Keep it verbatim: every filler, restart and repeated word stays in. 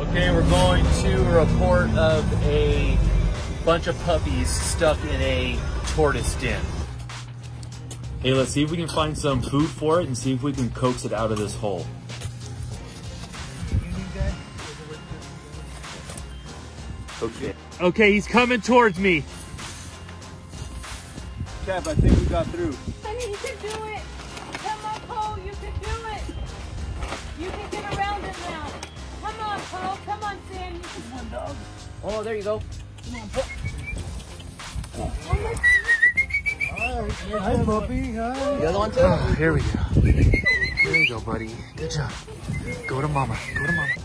Okay, we're going to a report of a bunch of puppies stuck in a tortoise den. Hey, let's see if we can find some food for it and see if we can coax it out of this hole. Okay. Okay, he's coming towards me. Cap, I think we got through. Honey, you can do it. Come on, Cole, you can do it. You can get around it now. Come on, Cole, come on, Sam. You can... Come on, dog. Oh, there you go. Come on, Cole. Oh, my God. All right. Hi, puppy. Hi. The other one, too? Oh, here we go. There you go, buddy. Good job. Go to mama. Go to mama.